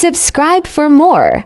Subscribe for more.